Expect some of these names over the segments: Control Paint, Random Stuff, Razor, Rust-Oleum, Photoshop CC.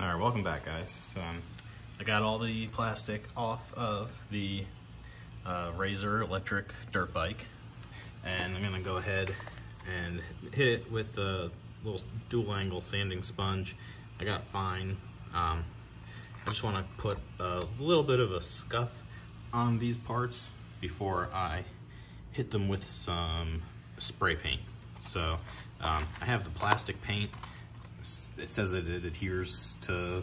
Alright, welcome back guys. So, I got all the plastic off of the Razor electric dirt bike, and I'm gonna go ahead and hit it with a little dual angle sanding sponge I got fine. I just want to put a little bit of a scuff on these parts before I hit them with some spray paint. So I have the plastic paint. It says that it adheres to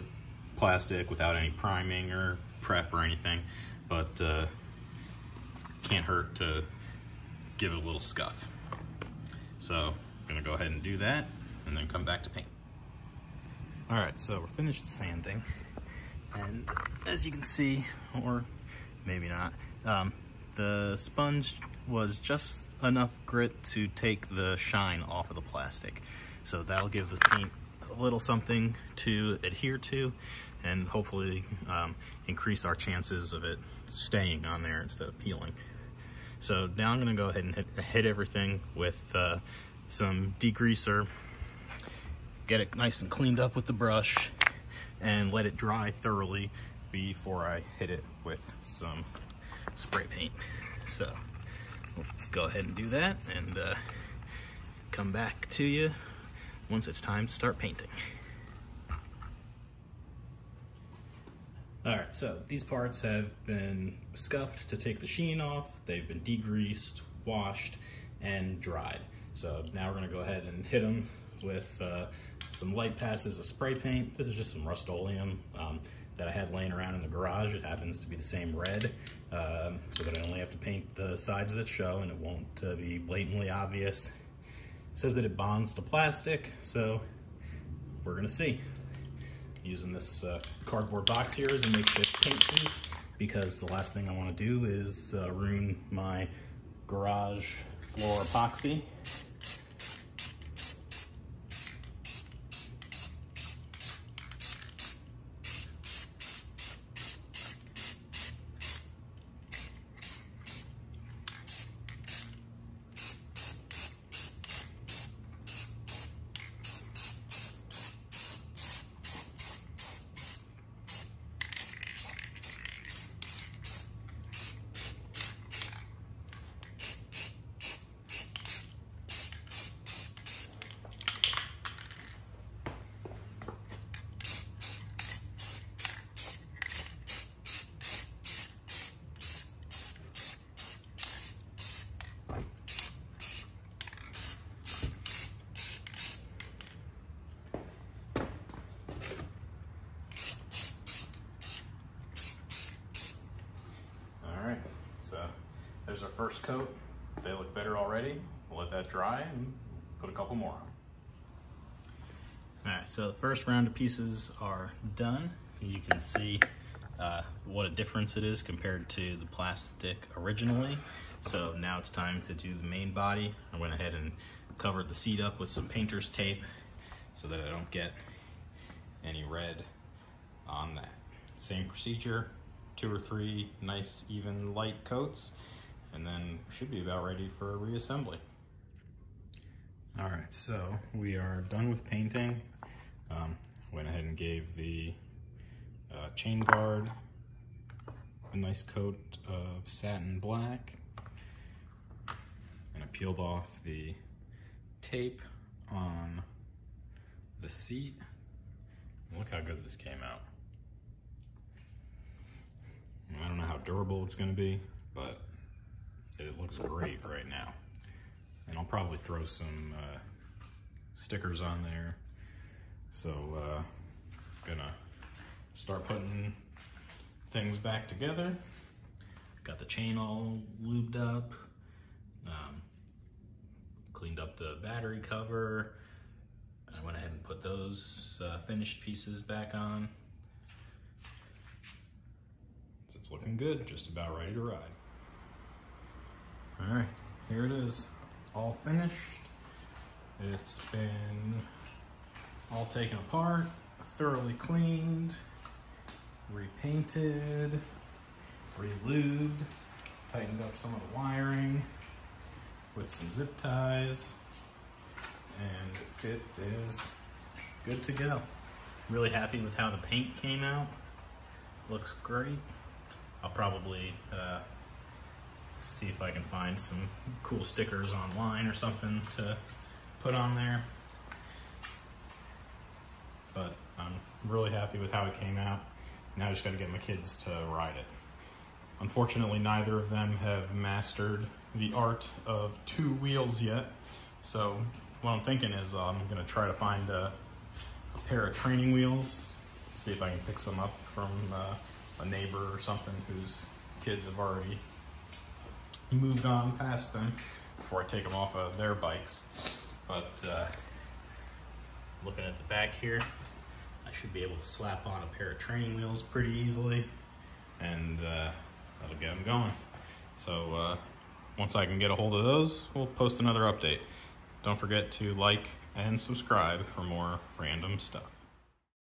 plastic without any priming or prep or anything, but can't hurt to give it a little scuff. So I'm gonna go ahead and do that and then come back to paint. All right, so we're finished sanding, and as you can see, or maybe not, the sponge was just enough grit to take the shine off of the plastic. So that'll give the paint a little something to adhere to, and hopefully increase our chances of it staying on there instead of peeling. So now I'm gonna go ahead and hit everything with some degreaser, get it nice and cleaned up with the brush, and let it dry thoroughly before I hit it with some spray paint. So we'll go ahead and do that and come back to you once it's time to start painting. All right, so these parts have been scuffed to take the sheen off. They've been degreased, washed, and dried. So now we're gonna go ahead and hit them with some light passes of spray paint. This is just some Rust-Oleum that I had laying around in the garage. It happens to be the same red, so that I only have to paint the sides that show and it won't be blatantly obvious. It says that it bonds to plastic, so we're gonna see. Using this cardboard box here as a makeshift paint booth, because the last thing I want to do is ruin my garage floor epoxy. There's our first coat. They look better already. We'll let that dry and put a couple more on. All right, so the first round of pieces are done. You can see what a difference it is compared to the plastic originally. So now it's time to do the main body. I went ahead and covered the seat up with some painter's tape so that I don't get any red on that. Same procedure, 2 or 3 nice even light coats, and then should be about ready for reassembly. All right, so we are done with painting. Went ahead and gave the chain guard a nice coat of satin black, and I peeled off the tape on the seat. Look how good this came out. I don't know how durable it's going to be, but it looks great right now. And I'll probably throw some stickers on there. So I'm gonna start putting things back together. Got the chain all lubed up, cleaned up the battery cover. I went ahead and put those finished pieces back on. It's looking good, just about ready to ride. All right, here it is, all finished. It's been all taken apart, thoroughly cleaned, repainted, re-lubed, tightened up some of the wiring with some zip ties, and it is good to go. Really happy with how the paint came out. Looks great. I'll probably see if I can find some cool stickers online or something to put on there. But I'm really happy with how it came out. Now I just gotta get my kids to ride it. Unfortunately, neither of them have mastered the art of two wheels yet. So what I'm thinking is I'm gonna try to find a pair of training wheels, see if I can pick some up from a neighbor or something whose kids have already moved on past them before I take them off of their bikes. But looking at the back here, I should be able to slap on a pair of training wheels pretty easily, and that'll get them going. So once I can get a hold of those, we'll post another update. Don't forget to like and subscribe for more random stuff.